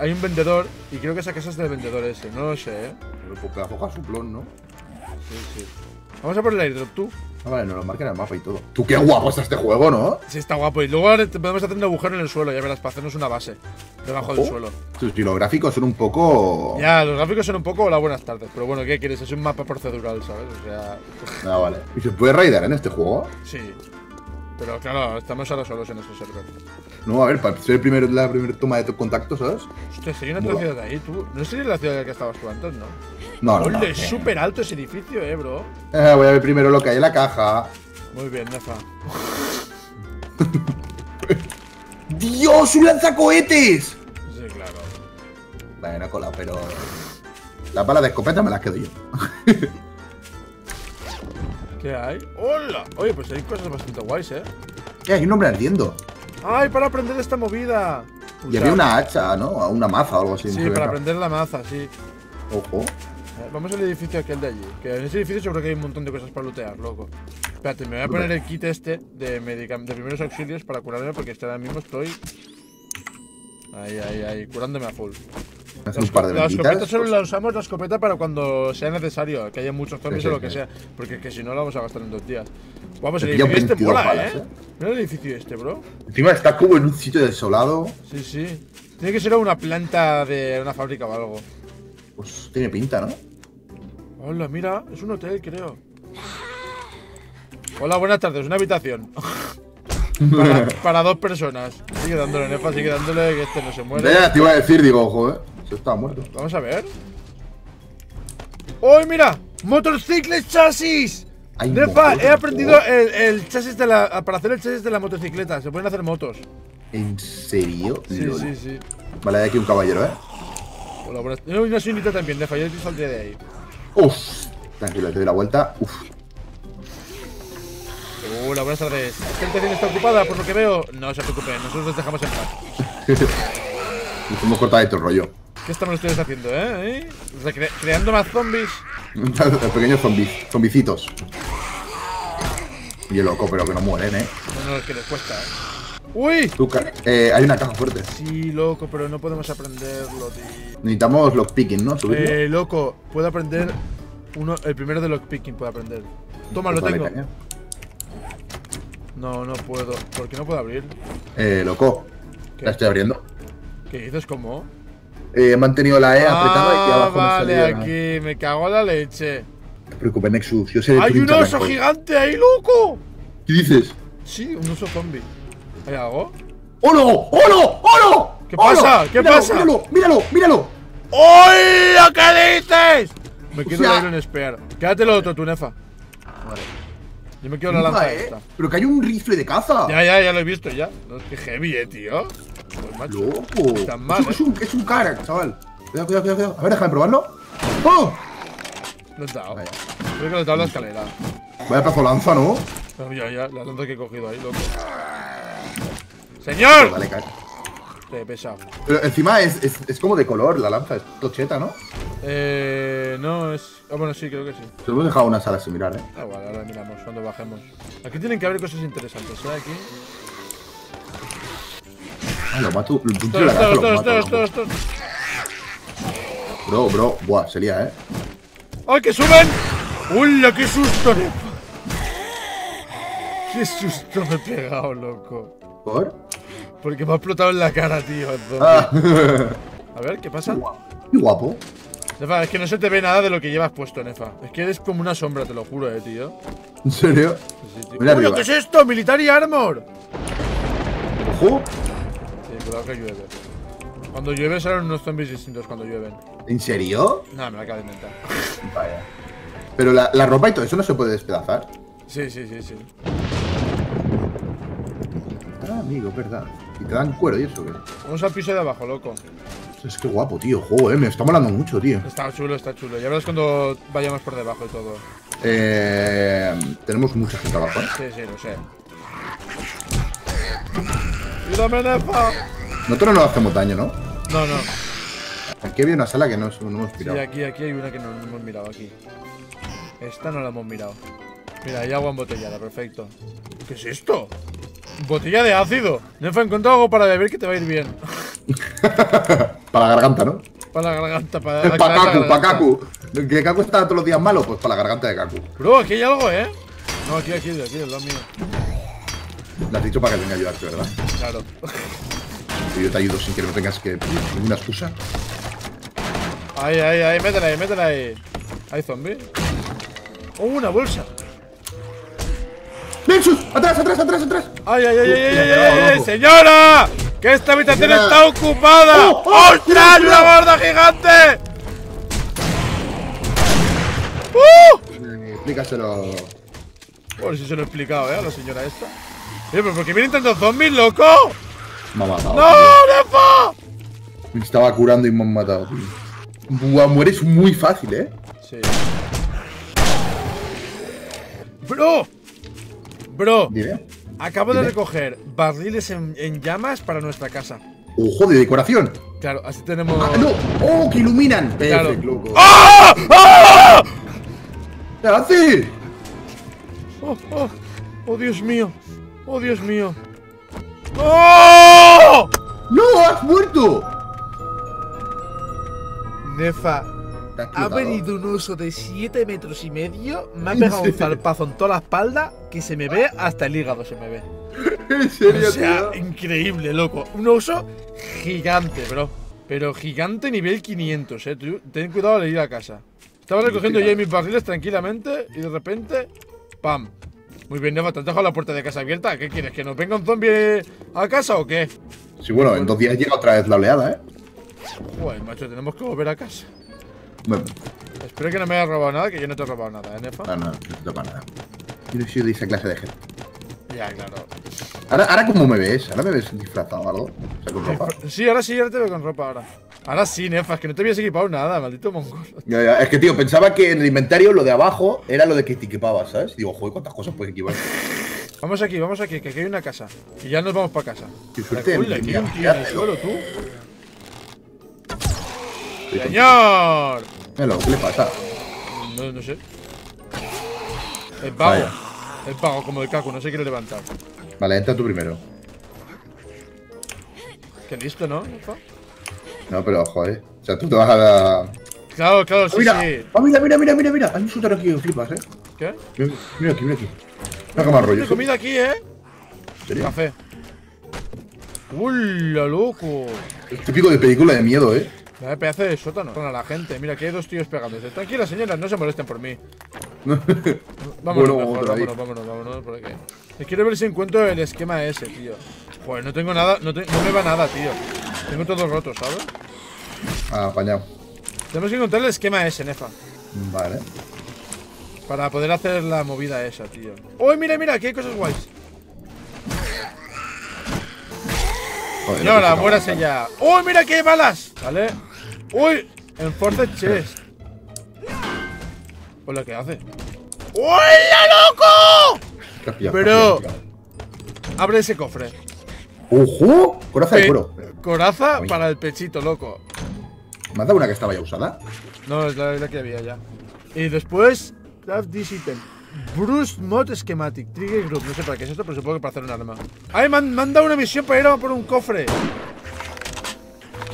Hay un vendedor y creo que esa casa es del vendedor ese, no lo sé, ¿eh? Pero porque afoja su plon, ¿no? Sí, sí. Vamos a por el airdrop, tú. Ah, vale, nos lo marcan el mapa y todo. Tú, qué guapo está este juego, ¿no? Sí, está guapo. Y luego podemos hacer un agujero en el suelo, ya verás, para hacernos una base debajo del suelo. Y los gráficos son un poco... Ya, los gráficos son un poco hola, buenas tardes. Pero bueno, ¿qué quieres? Es un mapa procedural, ¿sabes? O sea... Ah, vale. ¿Y se puede raidar en este juego? Sí. Pero claro, estamos ahora solos en este server. No, a ver, para ser la primera toma de contacto, ¿sabes? Hostia, sería una ciudad ahí, tú. No sería la ciudad en la que estabas tú antes, ¿no? No, no, no. Es súper alto ese edificio, bro. Voy a ver primero lo que hay en la caja. Muy bien, Nefa. ¡Dios, un lanzacohetes! Sí, claro. Vale, no he colado, pero... Las balas de escopeta me las quedo yo. ¿Qué hay? ¡Hola! Oye, pues hay cosas bastante guays, ¿eh? Hay un hombre ardiendo. ay, para aprender esta movida. Y había una hacha, ¿no? Una maza o algo así. Sí, para aprender la maza, sí. Ojo. Vamos al edificio aquel de allí. Que en ese edificio yo creo que hay un montón de cosas para lootear, loco. Espérate, me voy a poner el kit este de primeros auxilios para curarme porque ahora mismo estoy... Ahí, ahí, ahí, curándome a full. Un par de benditas. La escopeta solo la usamos, la escopeta, para cuando sea necesario, que haya muchos zombies, sí, o lo que sea. Porque que si no la vamos a gastar en 2 días. Vamos, el edificio este mola, palas, ¿eh? Mira el edificio este, bro. Encima está como en un sitio desolado. Sí, sí. Tiene que ser una planta de una fábrica o algo. Pues tiene pinta, ¿no? Hola, mira, es un hotel, creo. Hola, buenas tardes, una habitación. para 2 personas. Sigue dándole, Nefa, sigue dándole, que este no se muere. Ya te iba a decir, digo, joder, se está muerto. Vamos a ver. ¡Oh, mira! ¡Motorcycle chasis! Nefa, he aprendido el chasis de la… para hacer el chasis de la motocicleta. Se pueden hacer motos. ¿En serio? Sí, Lola. Sí, sí. Vale, hay aquí un caballero, ¿eh? Hola, buenas… Yo no soy nita también, Nefa, yo te saldré de ahí. Uff, tranquilo, te doy la vuelta. Uff. Hola, buenas tardes. ¿La gente está ocupada por lo que veo? No se preocupen, nosotros les dejamos en paz. Nos hemos cortado este rollo. ¿Qué estamos ustedes haciendo, eh? ¿Creando más zombies? Pequeños zombies, zombicitos. Yo loco, pero que no mueren, eh. No, es que les cuesta, eh. ¡Uy! Hay una caja fuerte. Sí, loco, pero no podemos aprenderlo, tío. Necesitamos lockpicking, ¿no? ¿Subirlo? Loco, puedo aprender uno… El primero de lockpicking puedo aprender. Toma, lo tengo. No, no puedo. ¿Por qué no puedo abrir? Loco. ¿Qué? La estoy abriendo. ¿Qué dices? ¿Cómo? He mantenido la E apretada y abajo vale, no salía aquí. Me cago en la leche. No te preocupes, Nexxuz. Yo sé. ¡Hay un oso gigante ahí, loco! ¿Qué dices? Sí, un oso zombie. ¿Hay algo? ¡Oh, no! ¡Oh, no! ¡Oh, no! ¿Qué pasa? ¿Qué pasa? ¡Míralo! ¡Míralo! ¡Míralo! ¡Oye! ¿Qué dices? Me quiero dar un spear. Quédatelo otro, tu Nefa. Vale. Yo me quedo la lanza esta. Pero que hay un rifle de caza. Ya lo he visto, ya. No, es que heavy, tío. Pues, macho, loco. Tan mal, es un cara, chaval. Cuidado. A ver, déjame probarlo. ¡Oh! Lo he dado. Vaya. Creo que lo he dado en la escalera. Vaya pedazo lanza, ¿no? Ya, la lanza que he cogido ahí, loco. ¡Señor! Vale, cae. Te pesa. Pero encima es como de color la lanza. Es tocheta, ¿no? No, es… Ah, bueno, sí, creo que sí. Se lo hemos dejado una sala similar, eh. Ah, bueno, ahora miramos cuando bajemos. Aquí tienen que haber cosas interesantes, ¿eh? Aquí… Ah, lo mato… Esto. Bro, buah, sería, eh. ¡Ay, que suben! ¡Hola, qué susto! ¡Qué susto me he pegado, loco! ¿Por? Porque me ha explotado en la cara, tío. A ver, ¿qué pasa? Qué guapo. Nefa, es que no se te ve nada de lo que llevas puesto, Nefa. Es que eres como una sombra, te lo juro, tío. ¿En serio? Sí, tío. Mira, ¿qué es esto? Military Armor. ¡Ojo! Sí, cuidado que llueve. Cuando llueve salen unos zombies distintos cuando llueven. ¿En serio? No, me la acabo de inventar. Vaya. Pero la ropa y todo eso no se puede despedazar. Sí. Ah, amigo, es verdad. Y te dan cuero y eso, ¿qué? Vamos al piso de abajo, loco. Es que guapo, tío. Joder, me está molando mucho, tío. Está chulo. Ya verás cuando vayamos por debajo y todo. Tenemos mucha gente abajo, ¿eh? Sí, lo sé. ¡Ayúdame, Nefa! Nosotros no hacemos daño, ¿no? No. Aquí había una sala que no hemos mirado. Sí, aquí hay una que no hemos mirado, aquí. Esta no la hemos mirado. Mira, hay agua embotellada, perfecto. ¿Qué es esto? Botella de ácido. Nefa, encontrado algo para beber que te va a ir bien. Para la garganta, ¿no? Para la garganta, para Kaku, para Kaku. ¿Que Kaku está todos los días malo? Pues para la garganta de Kaku. Bro, aquí hay algo, ¿eh? No, aquí, del lado mío. Lo has dicho para que venga a ayudarte, ¿verdad? Claro. Yo te ayudo sin que no tengas que ninguna excusa. Ahí, métela ahí. ¿Hay zombies? ¡Oh, una bolsa! ¡Nexxuz! ¡Atrás! ¡Ay, señora! ¡Que esta habitación está ocupada! ¡Ostras, la gorda gigante! Explícaselo. Bueno, si se lo he explicado, a la señora esta. Pero ¿por qué vienen tantos zombies, loco? Me ha matado. ¡No, Nefa! Me estaba curando y me han matado, tío. Buah, mueres muy fácil, eh. Sí. Bro, acabo de recoger barriles en llamas para nuestra casa. ¡Ojo, de decoración! Claro, así tenemos… ¡Ah, no! ¡Oh, que iluminan! Claro. Perfect, loco. ¡Ah! ¿Qué haces? ¡Oh, Dios mío! ¡Oh, Dios mío! ¡Oh! ¡No, has muerto! Nefa, ha venido un oso de 7,5 metros, me ha pegado un zarpazo en toda la espalda que se me ve hasta el hígado, se me ve. ¿En serio, o sea, tío? Increíble, loco. Un oso gigante, bro. Pero gigante nivel 500, tú, ten cuidado al ir a casa. Estaba recogiendo yo mis barriles tranquilamente y de repente, ¡pam! Muy bien, Nefa, ¿te has dejado la puerta de casa abierta? ¿Qué quieres? ¿Que nos venga un zombie a casa o qué? Sí, bueno, en 2 días llega otra vez la oleada, Uy, macho, tenemos que volver a casa. Bueno. Espero que no me hayas robado nada, que yo no te he robado nada, Nefa. No, no te toca nada. Yo no soy de esa clase de gente. Ya, claro. Ahora ¿cómo me ves? ¿Ahora me ves disfrazado o algo? O sea, con ropa. Sí, ahora te veo con ropa ahora. Ahora sí, Nefa, es que no te habías equipado nada, maldito mongol. Es que, tío, pensaba que en el inventario lo de abajo era lo de que te equipabas, ¿sabes? Y digo, joder, ¿cuántas cosas puedes equipar? Vamos aquí, que aquí hay una casa. Y ya nos vamos para casa. ¡Qué suerte! ¡Uy, aquí un tío en el suelo, tú! ¡Señor! ¿Qué le pasa? No sé. Es vago. Es vago, como de Kaku, no se quiere levantar. Vale, entra tú primero. Qué listo, ¿no? No, pero joder. O sea, tú te vas a la... Claro, sí, mira, sí. Oh, mira. Hay un sótano aquí, flipas, ¿Qué? Mira aquí. No haga más rollo. Hay comida aquí, ¿En serio? Café. ¡Hola, loco! Es típico de película de miedo, La pedazo de sótano. Son a la gente. Mira, aquí hay 2 tíos pegándose. Tranquila, señoras, no se molesten por mí. vámonos, por aquí. Quiero ver si encuentro el esquema ese, tío. Joder, no tengo nada, no me va nada, tío. Tengo todo roto, ¿sabes? Ah, apañado. Tenemos que encontrar el esquema ese, Nefa. Vale. Para poder hacer la movida esa, tío. ¡Oh, mira! Aquí hay cosas guays. Joder, no, la muérase ya. ¡Oh, mira que hay balas! ¿Vale? ¡Uy! Enforce chest. Hola, ¿qué hace? ¡Hola, loco! Pero abre ese cofre. ¡Ojo! Coraza de cuero. Coraza para el pechito, loco. ¿Me ha dado una que estaba ya usada? No, es la que había ya. Y después, craft this item. Bruce Mod Schematic, Trigger Group. No sé para qué es esto, pero supongo que para hacer un arma. ¡Ay, me han dado una misión para ir a por un cofre!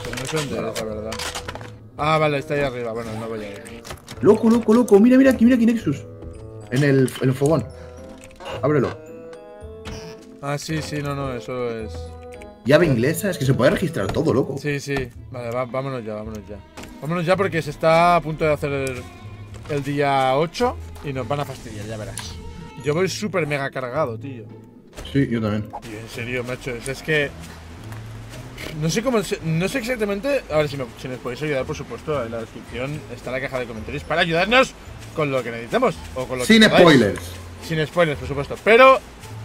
Pero no sé dónde era, la verdad. Ah, vale, está ahí arriba. Bueno, no voy a ir. Loco. Mira aquí, Nexxuz. En el fogón. Ábrelo. Ah, sí, no, eso es. Llave inglesa, es que se puede registrar todo, loco. Sí. Vale, vámonos ya. Vámonos ya porque se está a punto de hacer el día 8 y nos van a fastidiar, ya verás. Yo voy súper mega cargado, tío. Sí, yo también. Tío, en serio, macho, es que... No sé exactamente. A ver si nos podéis ayudar, por supuesto. En la descripción está la caja de comentarios para ayudarnos con lo que necesitamos o con lo que podáis. Sin spoilers, por supuesto. Pero,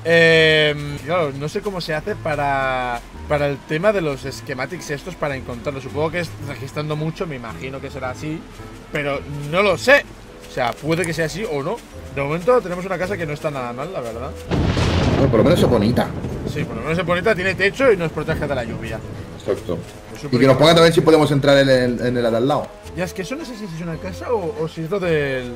claro, no sé cómo se hace para el tema de los schematics estos para encontrarlos. Supongo que es registrando mucho, me imagino que será así. Pero no lo sé. O sea, puede que sea así o no. De momento tenemos una casa que no está nada mal, la verdad. Bueno, por lo menos es bonita. Sí, por lo menos es bonita, tiene techo y nos protege de la lluvia. Exacto. Y que nos pongan también si podemos entrar en el al lado. Ya, es que eso no sé si es una casa o si es lo del...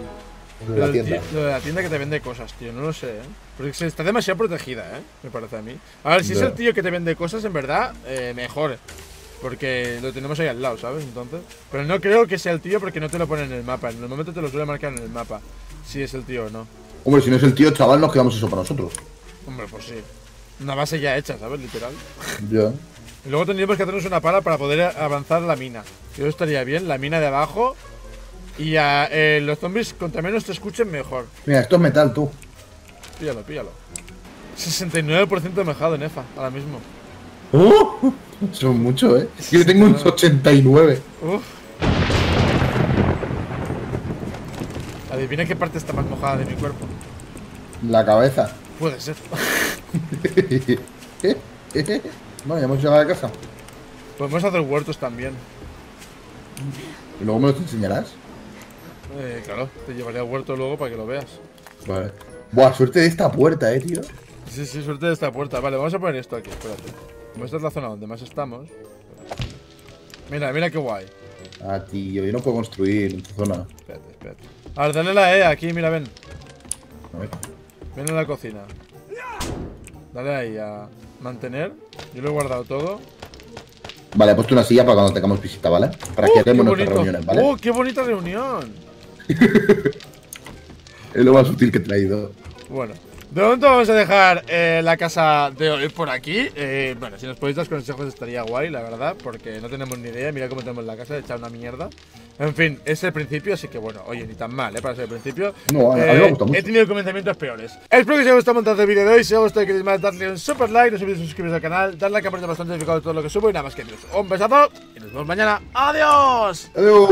Lo de la tienda que te vende cosas, tío, no lo sé, porque se está demasiado protegida, me parece a mí. A ver, si es el tío que te vende cosas, en verdad, mejor, porque lo tenemos ahí al lado, ¿sabes? Entonces, pero no creo que sea el tío porque no te lo ponen en el mapa. En el momento te lo suele marcar en el mapa, si es el tío o no. Hombre, si no es el tío, chaval, nos quedamos eso para nosotros. Hombre, pues sí. Una base ya hecha, ¿sabes? Literal. Ya. Y luego tendríamos que hacernos una pala para poder avanzar la mina. Yo estaría bien, la mina de abajo. Y a los zombies, contra menos te escuchen, mejor. Mira, esto es metal, tú. Píllalo. 69% de mejado, Nefa, ahora mismo. ¡Oh! Son muchos, Yo tengo un 89. ¡Uf! Adivina qué parte está más mojada de mi cuerpo. La cabeza. Puede ser. Bueno, ya hemos llegado a casa. Podemos hacer huertos también. ¿Y luego me los enseñarás? Claro, te llevaré al huerto luego para que lo veas. Vale. Buah, suerte de esta puerta, tío. Sí, suerte de esta puerta. Vale, vamos a poner esto aquí, espérate. Como esta es la zona donde más estamos. Mira qué guay. Ah, tío, yo no puedo construir en tu zona. Espérate. A ver, dale la E aquí, mira, ven. A ver. Ven a la cocina. Dale ahí a mantener. Yo lo he guardado todo. Vale, he puesto una silla para cuando tengamos visita, ¿vale? Para que hagamos nuestras reuniones, ¿vale? ¡Oh, qué bonita reunión! Es lo más útil que he traído. Bueno, de momento vamos a dejar la casa de hoy por aquí. Bueno, si nos podéis dar consejos estaría guay, la verdad, porque no tenemos ni idea. Mira cómo tenemos la casa, hecha una mierda. En fin, es el principio, así que bueno, oye, ni tan mal, para ser el principio. No, a mí me gusta mucho. He tenido comenzamientos peores. Espero que os haya gustado montar el vídeo de hoy. Si os ha gustado y queréis más, darle un super like. No os olvidéis de suscribiros al canal, darle a la campanita para estar notificados de todo lo que subo. Y nada más que amigos, un besazo y nos vemos mañana. ¡Adiós! ¡Adiós!